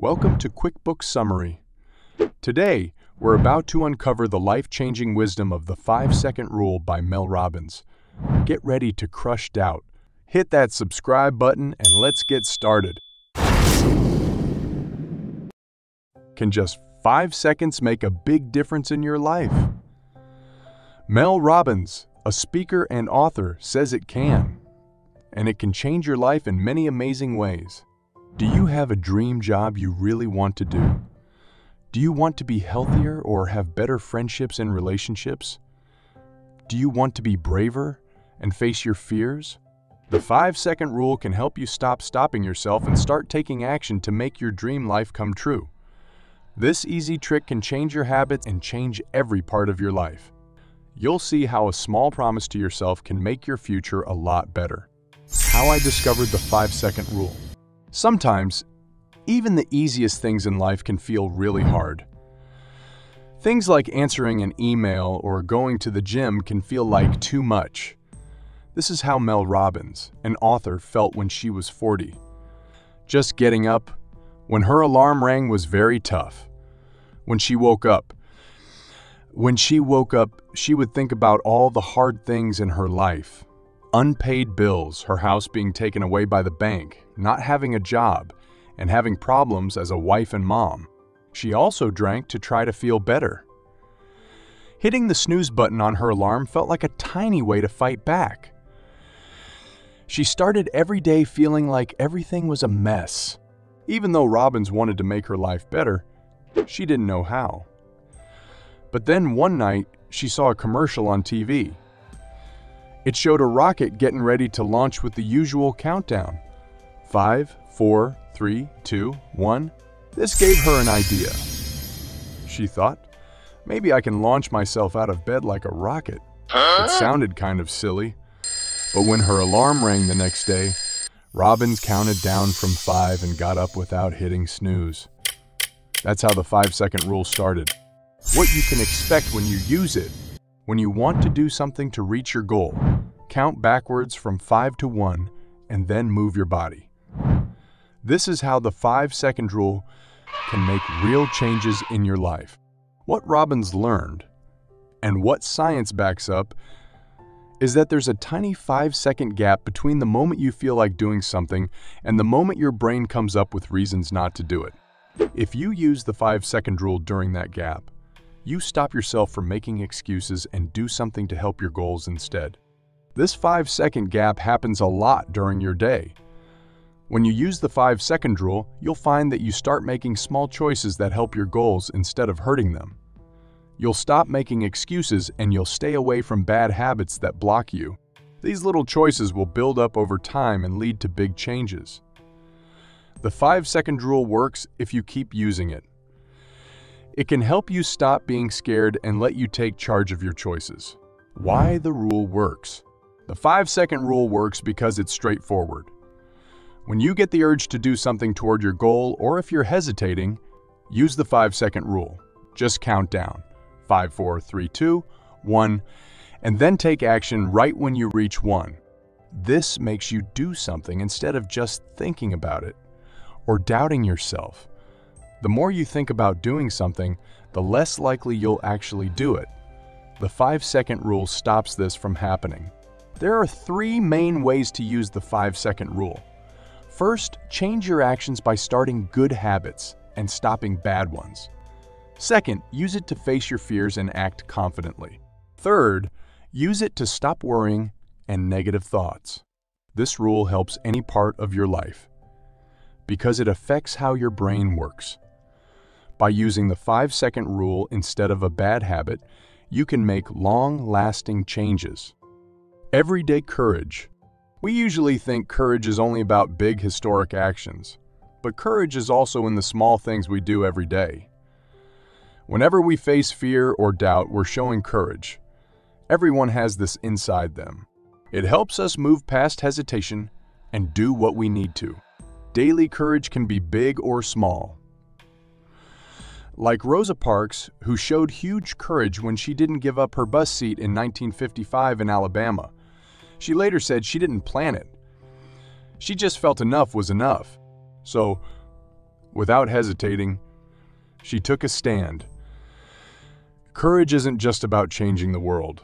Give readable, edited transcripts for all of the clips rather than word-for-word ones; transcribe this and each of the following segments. Welcome to Quick Book Summary. Today, we're about to uncover the life-changing wisdom of the 5-Second Rule by Mel Robbins. Get ready to crush doubt. Hit that subscribe button and let's get started. Can just 5 seconds make a big difference in your life? Mel Robbins, a speaker and author, says it can. And it can change your life in many amazing ways. Do you have a dream job you really want to do? Do you want to be healthier or have better friendships and relationships? Do you want to be braver and face your fears? The 5-Second Rule can help you stop stopping yourself and start taking action to make your dream life come true. This easy trick can change your habits and change every part of your life. You'll see how a small promise to yourself can make your future a lot better. How I discovered the 5-Second Rule. Sometimes, even the easiest things in life can feel really hard. Things like answering an email or going to the gym can feel like too much. This is how Mel Robbins, an author, felt when she was 40. Just getting up, when her alarm rang, was very tough. When she woke up, she would think about all the hard things in her life. Unpaid bills, her house being taken away by the bank, not having a job, and having problems as a wife and mom. She also drank to try to feel better. Hitting the snooze button on her alarm felt like a tiny way to fight back. She started every day feeling like everything was a mess. Even though Robbins wanted to make her life better, she didn't know how. But then one night, she saw a commercial on TV. It showed a rocket getting ready to launch with the usual countdown. 5, 4, 3, 2, 1. This gave her an idea. She thought, maybe I can launch myself out of bed like a rocket. It sounded kind of silly. But when her alarm rang the next day, Robbins counted down from 5 and got up without hitting snooze. That's how the 5-Second Rule started. What you can expect when you use it. When you want to do something to reach your goal, count backwards from 5 to 1 and then move your body. This is how the 5-Second Rule can make real changes in your life. What Robbins learned, and what science backs up, is that there's a tiny 5-second gap between the moment you feel like doing something and the moment your brain comes up with reasons not to do it. If you use the 5-Second Rule during that gap, you stop yourself from making excuses and do something to help your goals instead. This 5-second gap happens a lot during your day. When you use the 5-second rule, you'll find that you start making small choices that help your goals instead of hurting them. You'll stop making excuses and you'll stay away from bad habits that block you. These little choices will build up over time and lead to big changes. The 5-second rule works if you keep using it. It can help you stop being scared and let you take charge of your choices. Why the rule works. The 5-second rule works because it's straightforward. When you get the urge to do something toward your goal, or if you're hesitating, use the 5-second rule. Just count down, 5, 4, 3, 2, 1, and then take action right when you reach 1. This makes you do something instead of just thinking about it or doubting yourself. The more you think about doing something, the less likely you'll actually do it. The 5-second rule stops this from happening. There are 3 main ways to use the 5-second rule. First, change your actions by starting good habits and stopping bad ones. Second, use it to face your fears and act confidently. Third, use it to stop worrying and negative thoughts. This rule helps any part of your life because it affects how your brain works. By using the 5-second rule instead of a bad habit, you can make long-lasting changes. Everyday courage. We usually think courage is only about big historic actions, but courage is also in the small things we do every day. Whenever we face fear or doubt, we're showing courage. Everyone has this inside them. It helps us move past hesitation and do what we need to. Daily courage can be big or small. Like Rosa Parks, who showed huge courage when she didn't give up her bus seat in 1955 in Alabama. She later said she didn't plan it. She just felt enough was enough. So, Without hesitating, she took a stand. Courage isn't just about changing the world.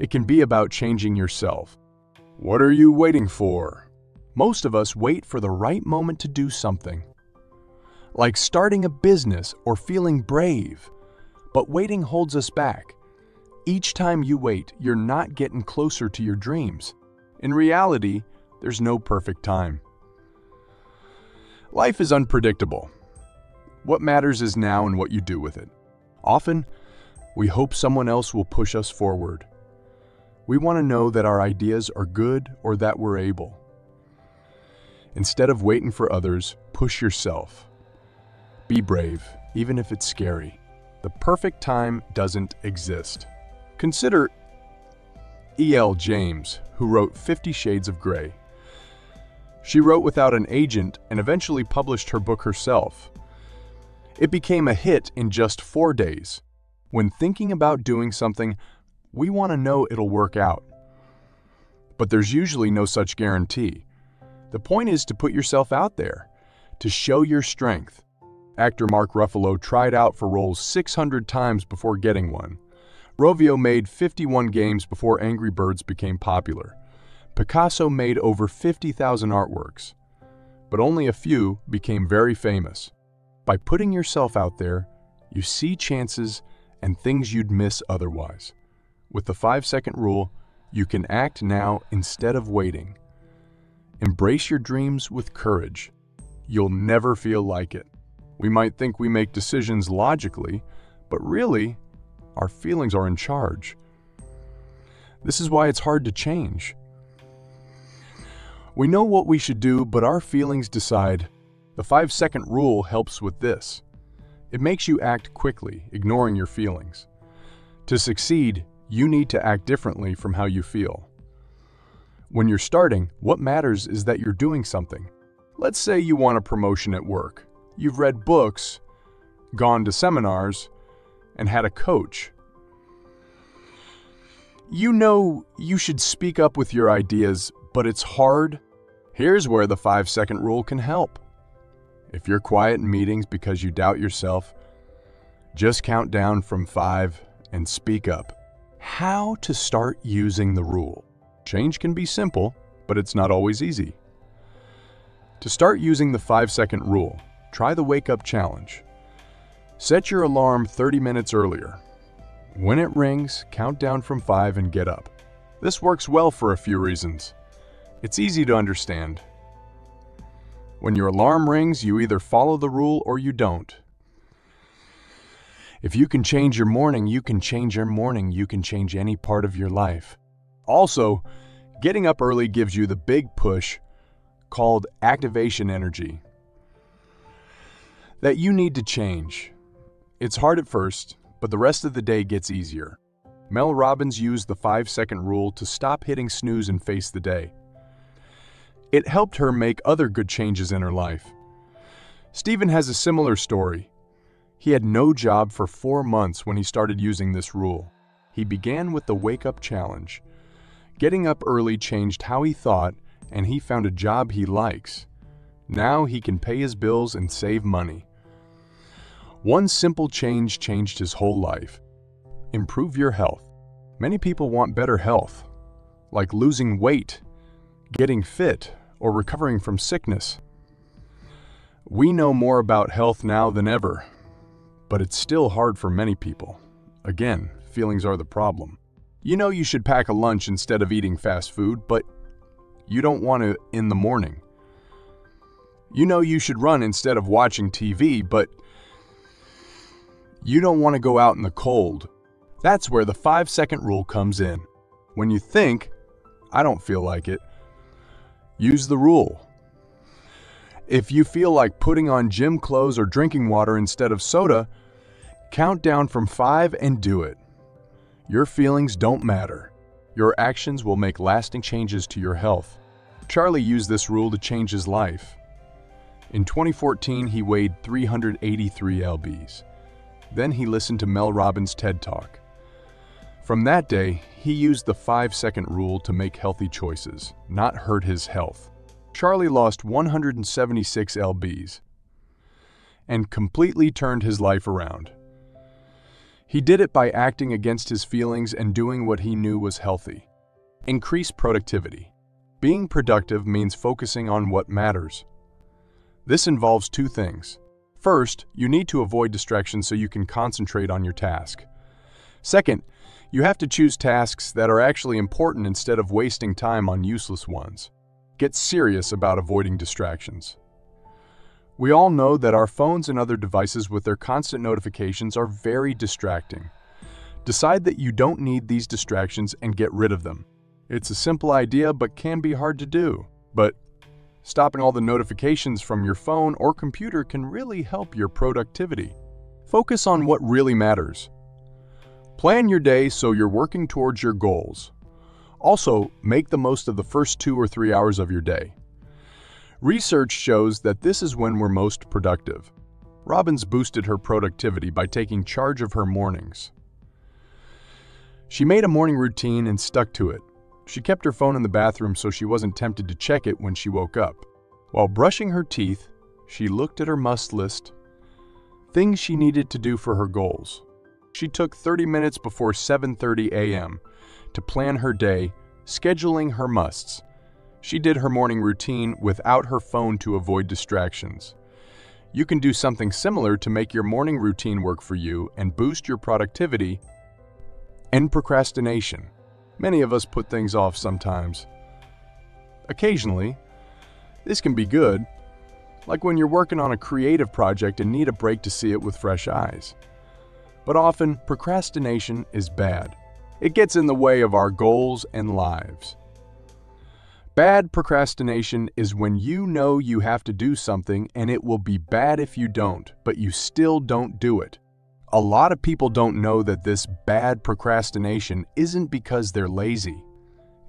It can be about changing yourself. What are you waiting for? Most of us wait for the right moment to do something, like starting a business or feeling brave. But waiting holds us back. Each time you wait, you're not getting closer to your dreams. In reality, there's no perfect time. Life is unpredictable. What matters is now and what you do with it. Often, we hope someone else will push us forward. We want to know that our ideas are good or that we're able. Instead of waiting for others, push yourself. Be brave, even if it's scary. The perfect time doesn't exist. Consider E.L. James, who wrote 50 Shades of Grey. She wrote without an agent and eventually published her book herself. It became a hit in just 4 days. When thinking about doing something, we want to know it'll work out. But there's usually no such guarantee. The point is to put yourself out there, to show your strength. Actor Mark Ruffalo tried out for roles 600 times before getting one. Rovio made 51 games before Angry Birds became popular. Picasso made over 50,000 artworks, but only a few became very famous. By putting yourself out there, you see chances and things you'd miss otherwise. With the 5-second rule, you can act now instead of waiting. Embrace your dreams with courage. You'll never feel like it. We might think we make decisions logically, but really, our feelings are in charge. This is why it's hard to change. We know what we should do, but our feelings decide. The 5-second rule helps with this. It makes you act quickly, ignoring your feelings. To succeed, you need to act differently from how you feel. When you're starting, what matters is that you're doing something. Let's say you want a promotion at work. You've read books, gone to seminars, and had a coach. You know you should speak up with your ideas, but it's hard. Here's where the 5-second rule can help. If you're quiet in meetings because you doubt yourself, just count down from 5 and speak up. How to start using the rule. Change can be simple, but it's not always easy. To start using the 5-second rule, try the Wake Up Challenge. Set your alarm 30 minutes earlier. When it rings, count down from 5 and get up. This works well for a few reasons. It's easy to understand. When your alarm rings, you either follow the rule or you don't. If you can change your morning, you can change your morning. You can change any part of your life. Also, getting up early gives you the big push called activation energy that you need to change. It's hard at first, but the rest of the day gets easier. Mel Robbins used the 5-second rule to stop hitting snooze and face the day. It helped her make other good changes in her life. Stephen has a similar story. He had no job for 4 months when he started using this rule. He began with the Wake Up Challenge. Getting up early changed how he thought, and he found a job he likes. Now he can pay his bills and save money. One simple change changed his whole life. Improve your health. Many people want better health, like losing weight, getting fit, or recovering from sickness. We know more about health now than ever, but it's still hard for many people. Again, feelings are the problem. You know you should pack a lunch instead of eating fast food, but you don't want to in the morning. You know you should run instead of watching TV, but you don't want to go out in the cold. That's where the 5-second rule comes in. When you think, I don't feel like it, use the rule. If you feel like putting on gym clothes or drinking water instead of soda, count down from 5 and do it. Your feelings don't matter. Your actions will make lasting changes to your health. Charlie used this rule to change his life. In 2014, he weighed 383 lbs. Then he listened to Mel Robbins' TED Talk. From that day, he used the 5-second rule to make healthy choices, not hurt his health. Charlie lost 176 lbs. and completely turned his life around. He did it by acting against his feelings and doing what he knew was healthy. Increase productivity. Being productive means focusing on what matters. This involves two things. First, you need to avoid distractions so you can concentrate on your task. Second, you have to choose tasks that are actually important instead of wasting time on useless ones. Get serious about avoiding distractions. We all know that our phones and other devices with their constant notifications are very distracting. Decide that you don't need these distractions and get rid of them. It's a simple idea but can be hard to do. But stopping all the notifications from your phone or computer can really help your productivity. Focus on what really matters. Plan your day so you're working towards your goals. Also, make the most of the first 2 or 3 hours of your day. Research shows that this is when we're most productive. Robbins boosted her productivity by taking charge of her mornings. She made a morning routine and stuck to it. She kept her phone in the bathroom so she wasn't tempted to check it when she woke up. While brushing her teeth, she looked at her must list, things she needed to do for her goals. She took 30 minutes before 7:30 a.m. to plan her day, scheduling her musts. She did her morning routine without her phone to avoid distractions. You can do something similar to make your morning routine work for you and boost your productivity and procrastination. Many of us put things off sometimes. Occasionally, this can be good, like when you're working on a creative project and need a break to see it with fresh eyes. But often, procrastination is bad. It gets in the way of our goals and lives. Bad procrastination is when you know you have to do something and it will be bad if you don't, but you still don't do it. A lot of people don't know that this bad procrastination isn't because they're lazy.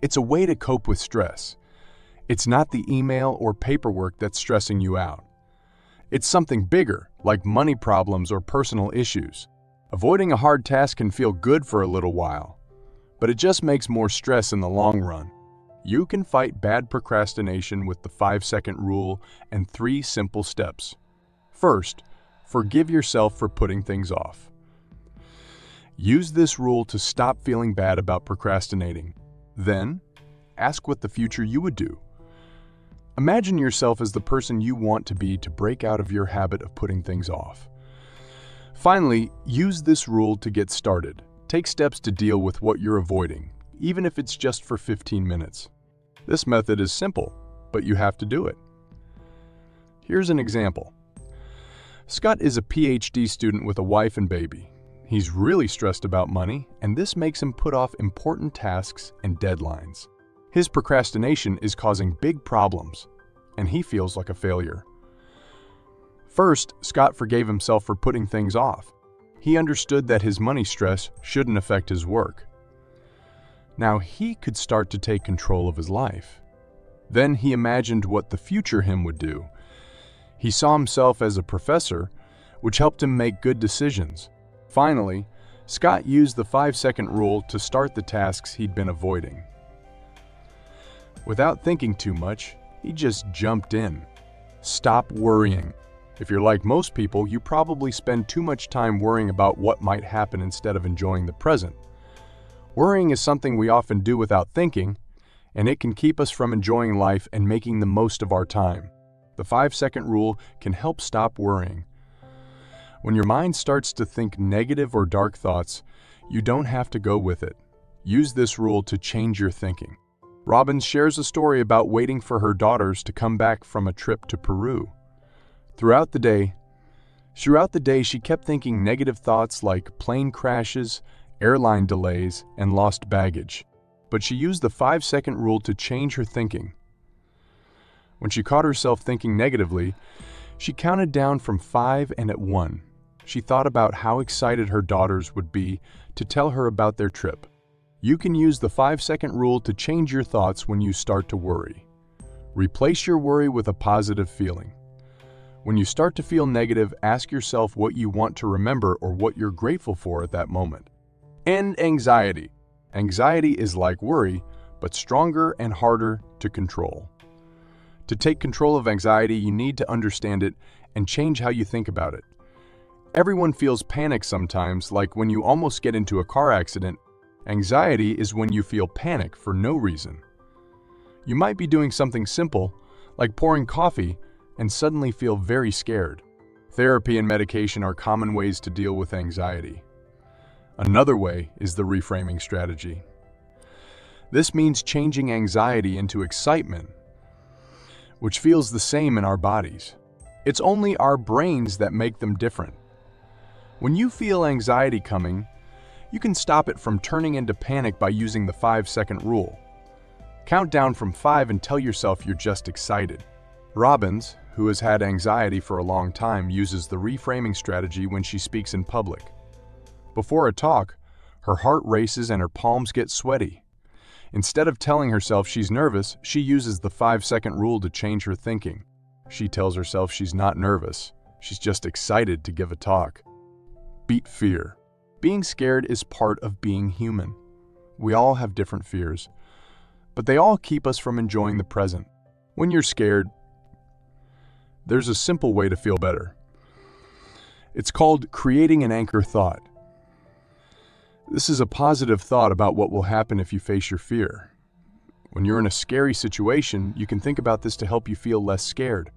It's a way to cope with stress. It's not the email or paperwork that's stressing you out. It's something bigger, like money problems or personal issues. Avoiding a hard task can feel good for a little while, but it just makes more stress in the long run. You can fight bad procrastination with the 5-second rule and 3 simple steps. First, forgive yourself for putting things off. Use this rule to stop feeling bad about procrastinating. Then, ask what the future you would do. Imagine yourself as the person you want to be to break out of your habit of putting things off. Finally, use this rule to get started. Take steps to deal with what you're avoiding, even if it's just for 15 minutes. This method is simple, but you have to do it. Here's an example. Scott is a PhD student with a wife and baby. He's really stressed about money, and this makes him put off important tasks and deadlines. His procrastination is causing big problems, and he feels like a failure. First, Scott forgave himself for putting things off. He understood that his money stress shouldn't affect his work. Now he could start to take control of his life. Then he imagined what the future him would do. He saw himself as a professor, which helped him make good decisions. Finally, Scott used the 5-second rule to start the tasks he'd been avoiding. Without thinking too much, he just jumped in. Stop worrying. If you're like most people, you probably spend too much time worrying about what might happen instead of enjoying the present. Worrying is something we often do without thinking, and it can keep us from enjoying life and making the most of our time. The 5-second rule can help stop worrying. When your mind starts to think negative or dark thoughts, you don't have to go with it. Use this rule to change your thinking. Robbins shares a story about waiting for her daughters to come back from a trip to Peru. Throughout the day, she kept thinking negative thoughts like plane crashes, airline delays, and lost baggage. But she used the 5-second rule to change her thinking. When she caught herself thinking negatively, she counted down from 5 and at 1. She thought about how excited her daughters would be to tell her about their trip. You can use the 5-second rule to change your thoughts when you start to worry. Replace your worry with a positive feeling. When you start to feel negative, ask yourself what you want to remember or what you're grateful for at that moment. End anxiety. Anxiety is like worry, but stronger and harder to control. To take control of anxiety, you need to understand it and change how you think about it. Everyone feels panic sometimes, like when you almost get into a car accident. Anxiety is when you feel panic for no reason. You might be doing something simple, like pouring coffee, and suddenly feel very scared. Therapy and medication are common ways to deal with anxiety. Another way is the reframing strategy. This means changing anxiety into excitement, which feels the same in our bodies. It's only our brains that make them different. When you feel anxiety coming, you can stop it from turning into panic by using the 5-second rule. Count down from 5 and tell yourself you're just excited. Robbins, who has had anxiety for a long time, uses the reframing strategy when she speaks in public. Before a talk, her heart races and her palms get sweaty. Instead of telling herself she's nervous, she uses the 5-second rule to change her thinking. She tells herself she's not nervous. She's just excited to give a talk. Beat fear. Being scared is part of being human. We all have different fears, but they all keep us from enjoying the present. When you're scared, there's a simple way to feel better. It's called creating an anchor thought. This is a positive thought about what will happen if you face your fear. When you're in a scary situation, you can think about this to help you feel less scared.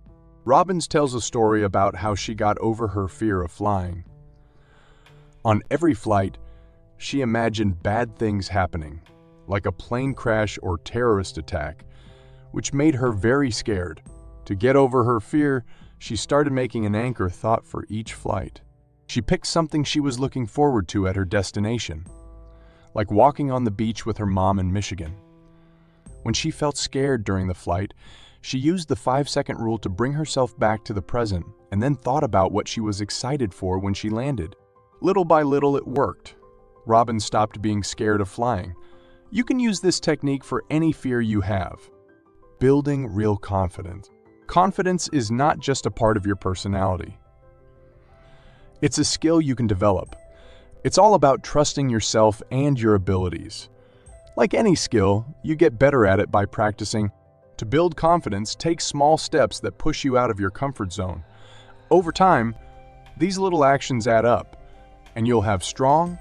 Robbins tells a story about how she got over her fear of flying. On every flight, she imagined bad things happening, like a plane crash or terrorist attack, which made her very scared. To get over her fear, she started making an anchor thought for each flight. She picked something she was looking forward to at her destination, like walking on the beach with her mom in Michigan. When she felt scared during the flight, she used the 5-second rule to bring herself back to the present and then thought about what she was excited for when she landed. Little by little, it worked. Robin stopped being scared of flying. You can use this technique for any fear you have. Building real confidence. Confidence is not just a part of your personality. It's a skill you can develop. It's all about trusting yourself and your abilities. Like any skill, you get better at it by practicing. To build confidence, take small steps that push you out of your comfort zone. Over time, these little actions add up, and you'll have strong,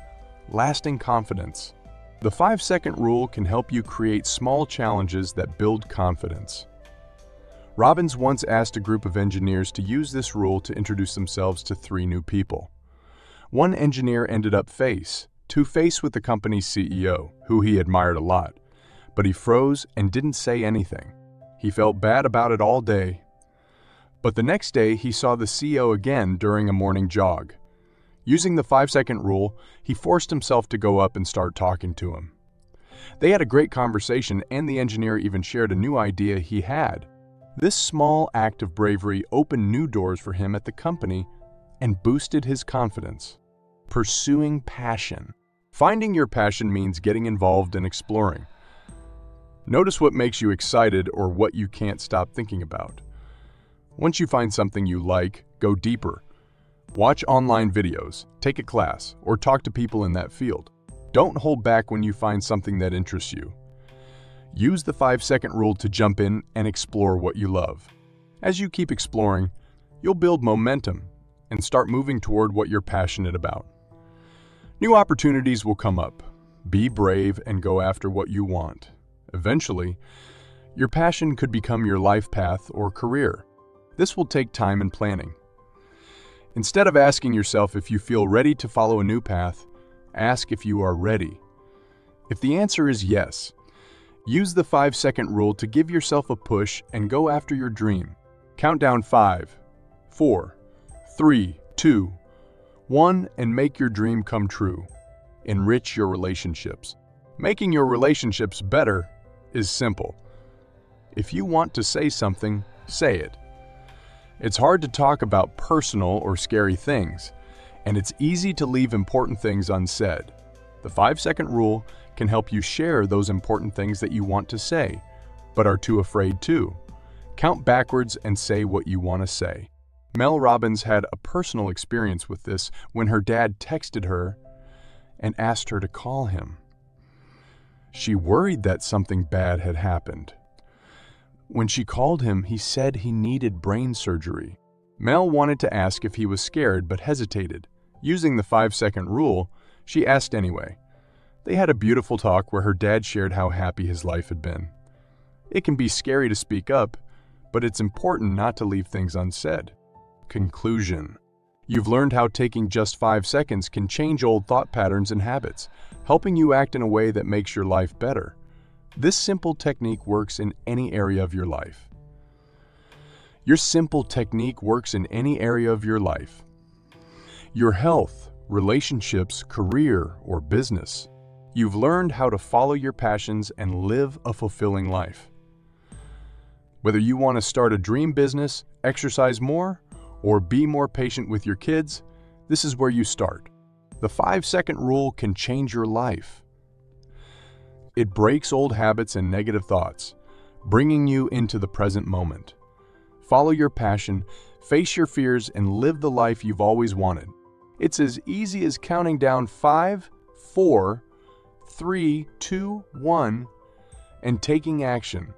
lasting confidence. The 5-second rule can help you create small challenges that build confidence. Robbins once asked a group of engineers to use this rule to introduce themselves to 3 new people. One engineer ended up face-to-face with the company's CEO, who he admired a lot, but he froze and didn't say anything. He felt bad about it all day. But the next day, he saw the CEO again during a morning jog. Using the 5-second rule, he forced himself to go up and start talking to him. They had a great conversation, and the engineer even shared a new idea he had. This small act of bravery opened new doors for him at the company and boosted his confidence. Pursuing passion. Finding your passion means getting involved and exploring. Notice what makes you excited or what you can't stop thinking about. Once you find something you like, go deeper. Watch online videos, take a class, or talk to people in that field. Don't hold back when you find something that interests you. Use the 5-second rule to jump in and explore what you love. As you keep exploring, you'll build momentum and start moving toward what you're passionate about. New opportunities will come up. Be brave and go after what you want. Eventually, your passion could become your life path or career. This will take time and planning. Instead of asking yourself if you feel ready to follow a new path, ask if you are ready. If the answer is yes, use the 5-second rule to give yourself a push and go after your dream. Count down 5, 4, 3, 2, 1, and make your dream come true. Enrich your relationships. Making your relationships better is simple. If you want to say something, say it. It's hard to talk about personal or scary things, and it's easy to leave important things unsaid. The 5-second rule can help you share those important things that you want to say, but are too afraid to. Count backwards and say what you want to say. Mel Robbins had a personal experience with this when her dad texted her and asked her to call him. She worried that something bad had happened. When she called him, he said he needed brain surgery. Mel wanted to ask if he was scared but hesitated. Using the 5-second rule, she asked anyway. They had a beautiful talk where her dad shared how happy his life had been. It can be scary to speak up, but it's important not to leave things unsaid. Conclusion. You've learned how taking just 5 seconds can change old thought patterns and habits, helping you act in a way that makes your life better. This simple technique works in any area of your life. Your simple technique works in any area of your life. Your health, relationships, career, or business. You've learned how to follow your passions and live a fulfilling life. Whether you want to start a dream business, exercise more, or be more patient with your kids, this is where you start. The 5-second rule can change your life. It breaks old habits and negative thoughts, bringing you into the present moment. Follow your passion, face your fears, and live the life you've always wanted. It's as easy as counting down 5, 4, 3, 2, 1, and taking action.